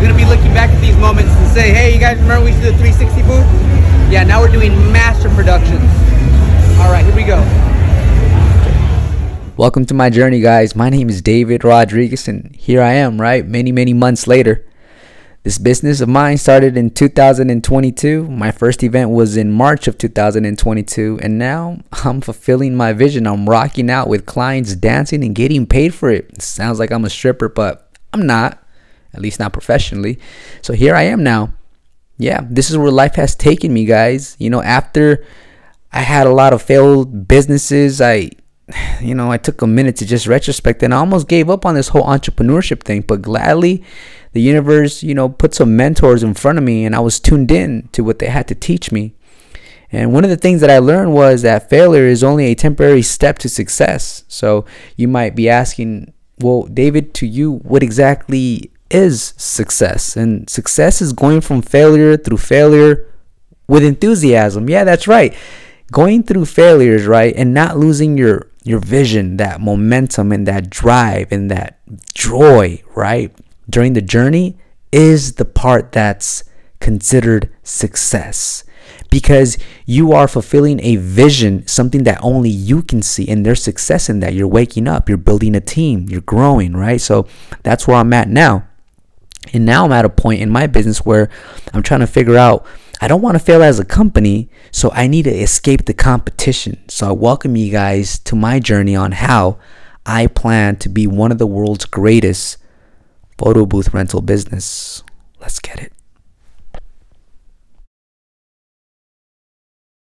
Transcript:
We're going to be looking back at these moments and say, hey, you guys remember we used to do the 360 booth? Yeah, now we're doing master productions. All right, here we go. Welcome to my journey, guys. My name is David Rodriguez, and here I am, right? Many, many months later. This business of mine started in 2022. My first event was in March of 2022, and now I'm fulfilling my vision. I'm rocking out with clients, dancing, and getting paid for it. It sounds like I'm a stripper, but I'm not, at least not professionally. So here I am now. Yeah, this is where life has taken me, guys. You know, after I had a lot of failed businesses, I took a minute to just retrospect, and I almost gave up on this whole entrepreneurship thing, but gladly the universe, you know, put some mentors in front of me, and I was tuned in to what they had to teach me. And one of the things that I learned was that failure is only a temporary step to success. So you might be asking, well, David, to you, what exactly is success? And success is going from failure through failure with enthusiasm. Yeah, that's right. Going through failures, right, and not losing your vision, that momentum and that drive and that joy, right, during the journey is the part that's considered success, because you are fulfilling a vision, something that only you can see, and there's success in that. You're waking up, you're building a team, you're growing, right? So that's where I'm at now. And now I'm at a point in my business where I'm trying to figure out, I don't want to fail as a company, so I need to escape the competition. So I welcome you guys to my journey on how I plan to be one of the world's greatest photo booth rental business. Let's get it.